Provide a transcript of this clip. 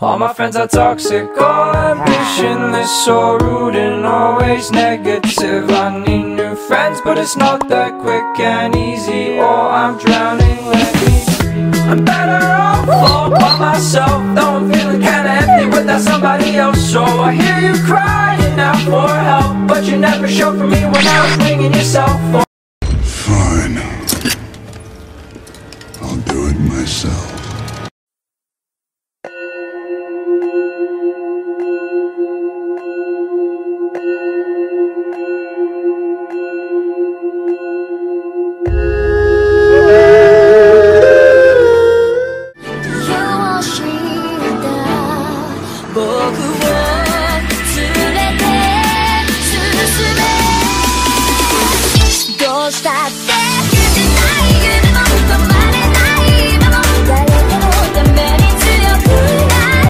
All my friends are toxic, all ambitionless, so rude and always negative. I need new friends, but it's not that quick and easy, or I'm drowning. Let me, I'm better off all by myself, though I'm feeling kinda empty without somebody else. So I hear you crying out for help, but you never showed for me when I was ringing your cell phone. Fine, I'll do it myself. Boku